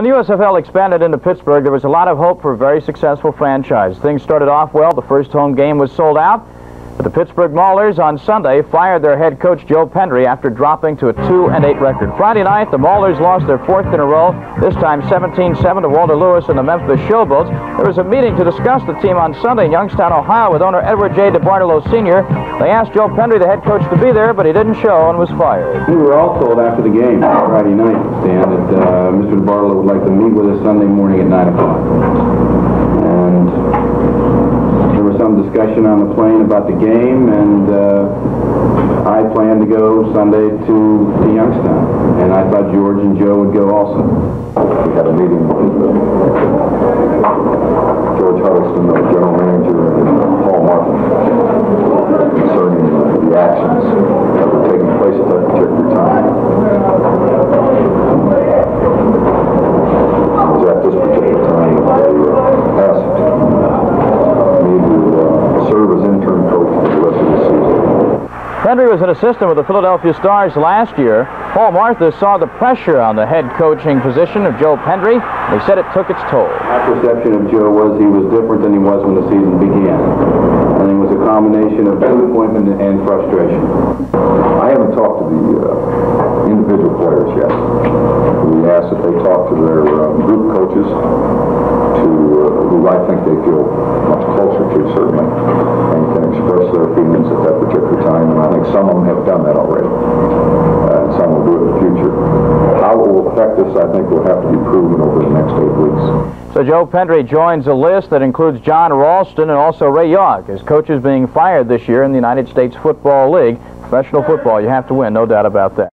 When the USFL expanded into Pittsburgh, there was a lot of hope for a very successful franchise. Things started off well. The first home game was sold out, but the Pittsburgh Maulers on Sunday fired their head coach Joe Pendry after dropping to a 2-8 record. Friday night, the Maulers lost their fourth in a row, this time 17-7 to Walter Lewis and the Memphis Showboats. There was a meeting to discuss the team on Sunday in Youngstown, Ohio, with owner Edward J. DeBartolo Sr. They asked Joe Pendry, the head coach, to be there, but he didn't show and was fired. We were all told after the game Friday night, Stan, that Mr. DeBartolo would like to meet with us Sunday morning at 9 o'clock. And there was some discussion on the plane about the game, and I planned to go Sunday to Youngstown, and I thought George and Joe would go also. We had a meeting with George Huddleston, the general manager, and Paul Martin concerning the actions that were taking place at that particular time. It was at this particular time that they were asked me to serve as interim coach for the rest of the season. Pendry was an assistant with the Philadelphia Stars last year. Paul Martin saw the pressure on the head coaching position of Joe Pendry. They said it took its toll. My perception of Joe was he was different than he was when the season began. And it was a combination of disappointment and frustration. I haven't talked to the individual players yet. We asked that they talk to their group coaches, who I think they feel much closer to, certainly, and can express their opinions at that particular time. And I think some of them have done that already, and some will do it in the future. How it will affect us, I think, will have to be proven over the next 8 weeks. So Joe Pendry joins a list that includes John Ralston and also Ray Yogg as coaches being fired this year in the United States Football League. Professional football, you have to win, no doubt about that.